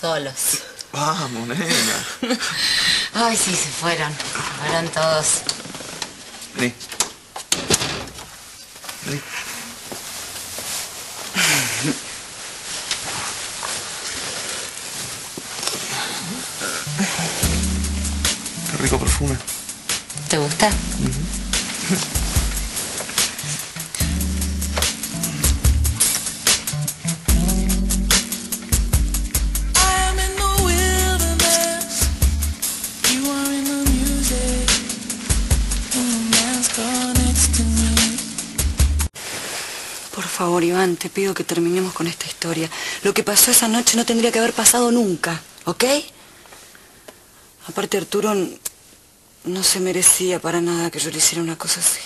solos. Vamos, nena. Ay, sí, se fueron. Se fueron todos. Vení. Vení. Qué rico perfume. ¿Te gusta? Uh-huh. Por favor, Iván, te pido que terminemos con esta historia. Lo que pasó esa noche no tendría que haber pasado nunca, ¿ok? Aparte, Arturo no se merecía para nada que yo le hiciera una cosa así.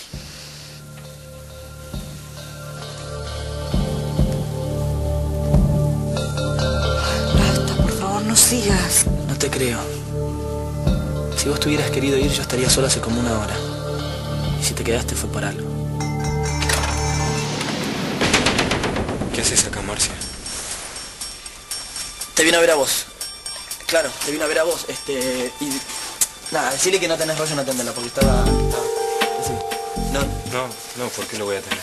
Basta, por favor, no sigas. No te creo. Si vos te hubieras querido ir, yo estaría sola hace como una hora. Y si te quedaste fue por algo. ¿Qué haces acá, Marcia? Te vino a ver a vos. Claro, te vino a ver a vos. Y... nada, decirle que no tenés rollo en atenderla, porque estaba... No, ¿por qué lo voy a atender?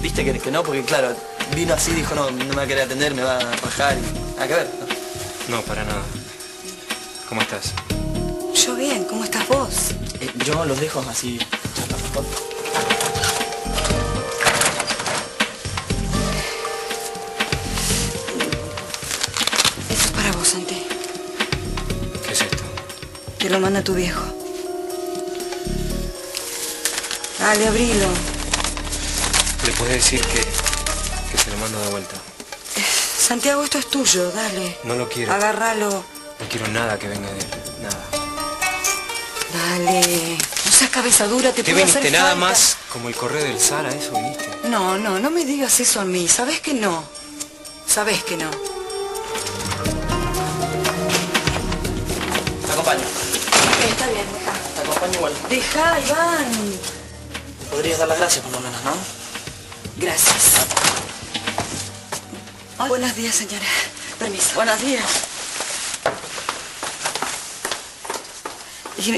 ¿Viste que no? Porque claro, vino así, dijo no me va a querer atender, me va a bajar y... nada que ver, ¿no? No, para nada. ¿Cómo estás? Yo bien, ¿cómo estás vos? Yo los dejo así... ya está mejor. Santi. ¿Qué es esto? Te lo manda tu viejo. Dale, abrilo. ¿Le puedes decir que se lo mando de vuelta? Santiago, esto es tuyo, dale. No lo quiero. Agárralo. No quiero nada que venga de él, nada. Dale, no seas cabeza dura, te puedo hacer falta. ¿Te viniste nada más como el correo del Sara, eso viniste? No me digas eso a mí, sabes que no. Sabes que no. Te acompaño. Está bien, deja. Te acompaño igual. Deja, Iván. ¿Me podrías dar las gracias por lo menos, no? Gracias. Ay. Buenos días, señora. Permiso. Buenos días.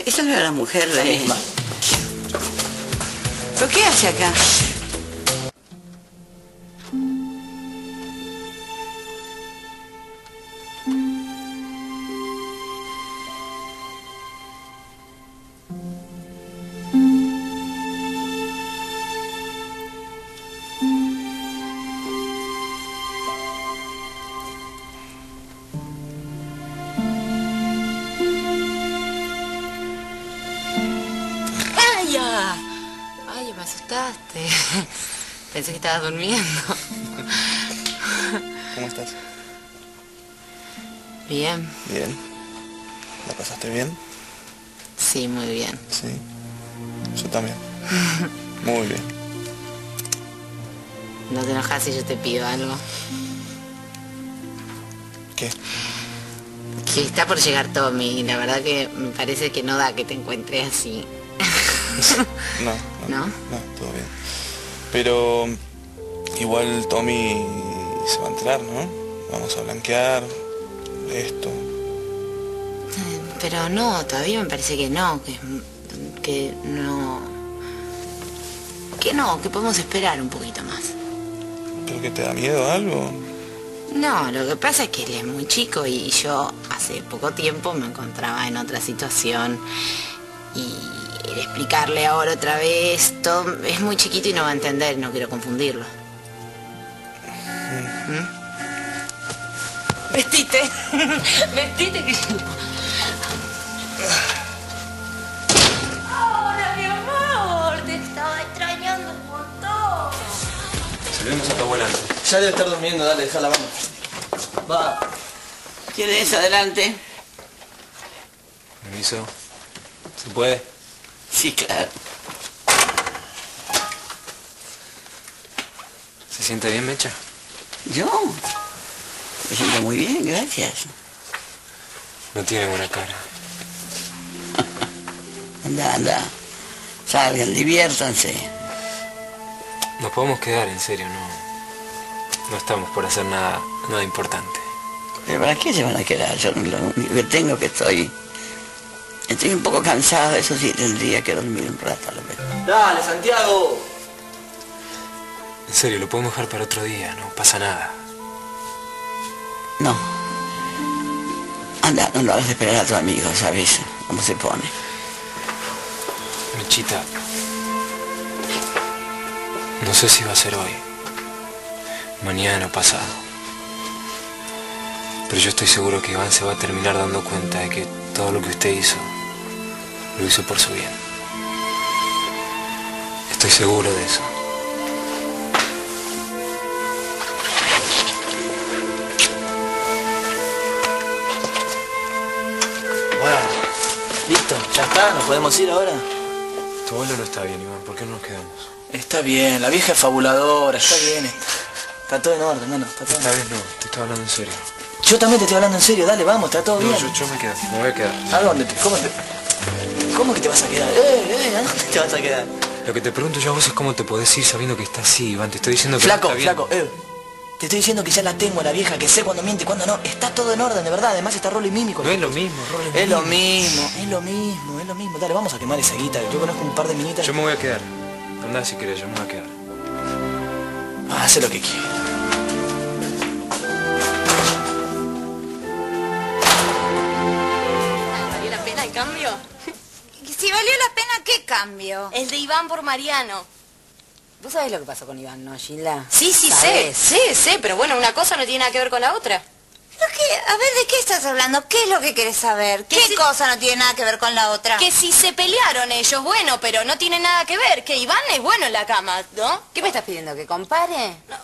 Esa no era la mujer, la misma. ¿Pero qué hace acá? Pensé que estabas durmiendo. ¿Cómo estás? Bien. Bien. ¿La pasaste bien? Sí, muy bien. Sí. Yo también. Muy bien. No te enojas si yo te pido algo. ¿Qué? Que está por llegar Tommy y la verdad que me parece que no da que te encuentres así. No, todo bien. Pero igual Tommy se va a enterar, ¿no? Vamos a blanquear esto. Pero no, todavía me parece que no, que podemos esperar un poquito más. ¿Pero que te da miedo algo? No, lo que pasa es que él es muy chico y yo hace poco tiempo me encontraba en otra situación y... explicarle ahora otra vez, todo es muy chiquito y no va a entender, no quiero confundirlo. ¿Mm? Vestite, vestite que... Hola, mi amor, te estaba extrañando un montón. Saludemos a tu abuela. Ya debe estar durmiendo, dale, déjala, vamos. Va. ¿Quieres adelante? Permiso. ¿Se puede? Sí, claro. ¿Se siente bien, Mecha? ¿Yo? Me siento muy bien, gracias. No tiene buena cara. Anda. Salgan, diviértanse. Nos podemos quedar, en serio, no estamos por hacer nada importante. Pero ¿para qué se van a quedar? Yo lo único que tengo que estoy un poco cansado, eso sí, tendría que dormir un rato a lo mejor. ¡Dale, Santiago! En serio, lo podemos dejar para otro día, no pasa nada. No. Anda, no lo hagas esperar a tu amigo, ¿sabes? ¿Cómo se pone? Mechita, no sé si va a ser hoy, mañana o pasado, pero yo estoy seguro que Iván se va a terminar dando cuenta de que todo lo que usted hizo, lo hizo por su bien. Estoy seguro de eso. Listo, ya está, ¿nos podemos ir ahora? Tu abuelo no está bien, Iván, ¿por qué no nos quedamos? Está bien, la vieja es fabuladora, está bien. Está todo en orden, hermano, está todo en orden. Esta vez no, te estoy hablando en serio. Yo también te estoy hablando en serio, dale, vamos, está todo bien. No, yo me quedo, me voy a quedar. ¿A dónde? ¿Cómo que te vas a quedar? ¿A dónde te vas a quedar? Lo que te pregunto yo a vos es cómo te podés ir sabiendo que está así, Iván, te estoy diciendo que flaco, no está bien. Flaco. Te estoy diciendo que ya la tengo a la vieja, que sé cuándo miente y cuándo no. Está todo en orden, de verdad. Además está Rolo y Mímico. No es lo mismo, Rolo y Mímico. Es lo mismo. Dale, vamos a quemar esa guita. Yo conozco un par de minitas. Yo me voy a quedar. Andá si querés, yo me voy a quedar. Haz lo que quieras. ¿Valió la pena el cambio? Si valió la pena, ¿qué cambio? El de Iván por Mariano. ¿Vos sabés lo que pasó con Iván, no, Gilda? Sí, sé, pero bueno, una cosa no tiene nada que ver con la otra. ¿Pero qué? A ver, ¿de qué estás hablando? ¿Qué es lo que querés saber? ¿Qué cosa no tiene nada que ver con la otra? Que si se pelearon ellos, bueno, pero no tiene nada que ver. Que Iván es bueno en la cama, ¿no? ¿Qué me estás pidiendo, que compare? No.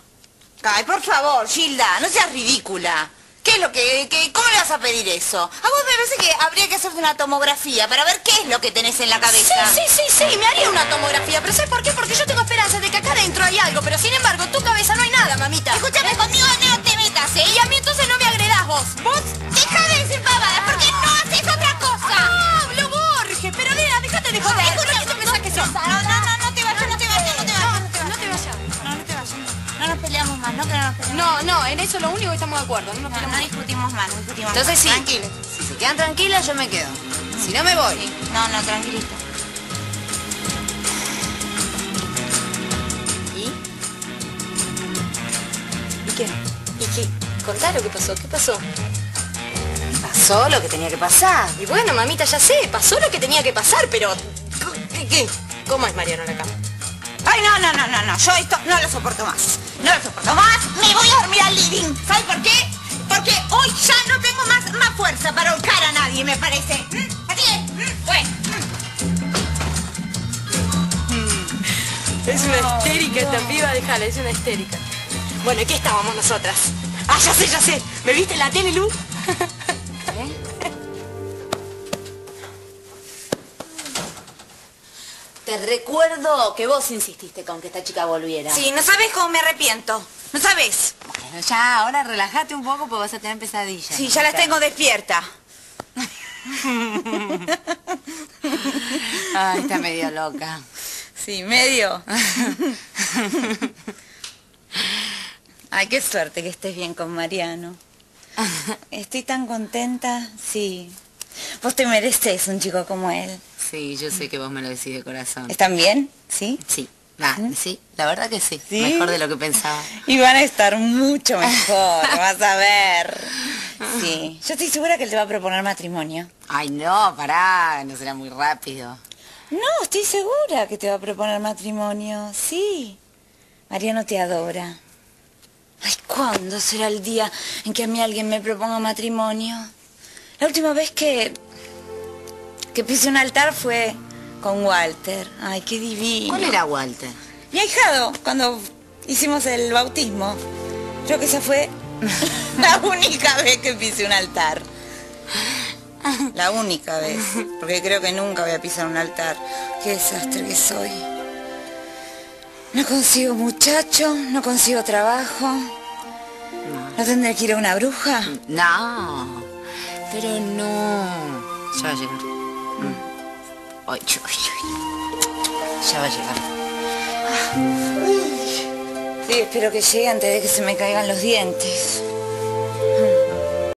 Ay, por favor, Gilda, no seas ridícula. ¿Qué es lo que cómo le vas a pedir eso? A vos me parece que habría que hacerte una tomografía para ver qué es lo que tenés en la cabeza. Sí, me haría una tomografía, pero ¿sabes por qué? Porque yo tengo esperanza de que acá adentro hay algo, pero sin embargo, en tu cabeza no hay nada, mamita. Escúchame, conmigo no te metas, ¿eh? Y a mí entonces no me agredás vos. ¿Vos? Deja de decir babadas, porque no haces otra cosa. ¡Ah, hablo Borges! Pero nena, déjate de joder. No te vayas. No, en eso es lo único que estamos de acuerdo. No discutimos más. Entonces sí, tranquilos. Si se quedan tranquilas, yo me quedo. Si no, me voy. Sí. No, tranquilita. ¿Y qué? Contá lo que pasó. ¿Qué pasó? Pasó lo que tenía que pasar. Y bueno, mamita, ya sé. Pasó lo que tenía que pasar, pero... ¿Qué? ¿Cómo es Mariano en la cama? Ay, no, yo esto no lo soporto más. Me voy a dormir al living. ¿Sabes por qué? Porque hoy ya no tengo más fuerza para ahorcar a nadie, me parece. Así es. Es una histérica esta piba, déjala, es una histérica. Bueno, ¿y qué estábamos nosotras? Ah, ya sé. ¿Me viste en la tele, Lu? Te recuerdo que vos insististe con que esta chica volviera. Sí, no sabés cómo me arrepiento. No sabés. Bueno, ya, ahora relájate un poco porque vas a tener pesadillas. Sí, ya las tengo despierta. Ay, está medio loca. Sí, medio. Ay, qué suerte que estés bien con Mariano. Estoy tan contenta, sí. Vos te mereces un chico como él. Sí, yo sé que vos me lo decís de corazón. ¿Están bien? ¿Sí? Sí, la verdad que sí. ¿Sí? Mejor de lo que pensaba. Y van a estar mucho mejor, vas a ver. Sí, yo estoy segura que él te va a proponer matrimonio. Ay, no, pará, no será muy rápido. No, estoy segura que te va a proponer matrimonio, sí. Mariano te adora. Ay, ¿cuándo será el día en que a mí alguien me proponga matrimonio? La última vez que pise un altar fue con Walter. Ay, qué divino. ¿Cuál era Walter? Mi ahijado, cuando hicimos el bautismo. Creo que esa fue la única vez que pise un altar. La única vez. Porque creo que nunca voy a pisar un altar. Qué desastre que soy. No consigo muchacho, no consigo trabajo. ¿No tendré que ir a una bruja? No, pero no. Ya va a llegar. Ya va a llegar. Sí, espero que llegue antes de que se me caigan los dientes.